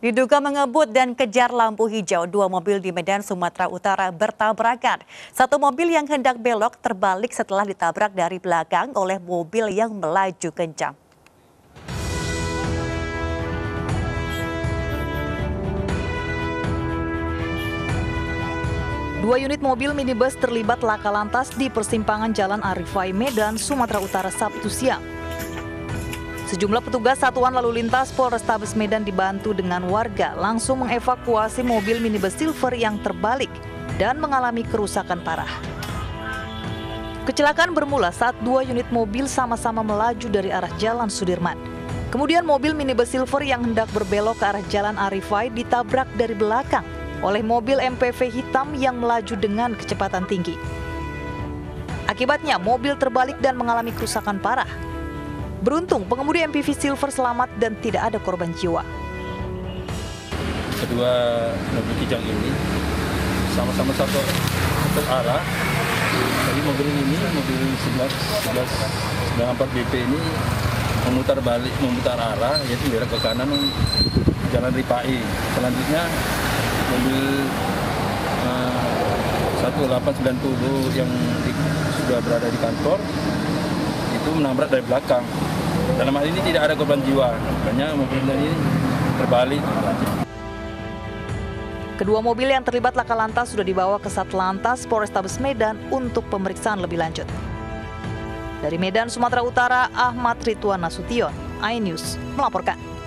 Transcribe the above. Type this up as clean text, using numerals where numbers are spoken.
Diduga mengebut dan kejar lampu hijau, dua mobil di Medan, Sumatera Utara bertabrakan. Satu mobil yang hendak belok terbalik setelah ditabrak dari belakang oleh mobil yang melaju kencang. Dua unit mobil minibus terlibat laka lantas di persimpangan Jalan Ario Fai, Medan, Sumatera Utara, Sabtu siang. Sejumlah petugas Satuan Lalu Lintas Polrestabes Medan dibantu dengan warga langsung mengevakuasi mobil minibus silver yang terbalik dan mengalami kerusakan parah. Kecelakaan bermula saat dua unit mobil sama-sama melaju dari arah Jalan Sudirman. Kemudian mobil minibus silver yang hendak berbelok ke arah Jalan Ario Fai ditabrak dari belakang oleh mobil MPV hitam yang melaju dengan kecepatan tinggi. Akibatnya mobil terbalik dan mengalami kerusakan parah. Beruntung, pengemudi MPV Silver selamat dan tidak ada korban jiwa. Kedua mobil kijang ini sama-sama satu arah. Jadi mobil 1194 BP ini memutar arah, yaitu belok ke kanan Jalan Ripa E. Selanjutnya mobil 1890 yang sudah berada di kantor itu menabrak dari belakang. Dalam hal ini tidak ada korban jiwa, makanya mobil ini terbalik. Kedua mobil yang terlibat laka lantas sudah dibawa ke Satlantas Polrestabes Medan untuk pemeriksaan lebih lanjut. Dari Medan, Sumatera Utara, Ahmad Rituan Nasution, iNews melaporkan.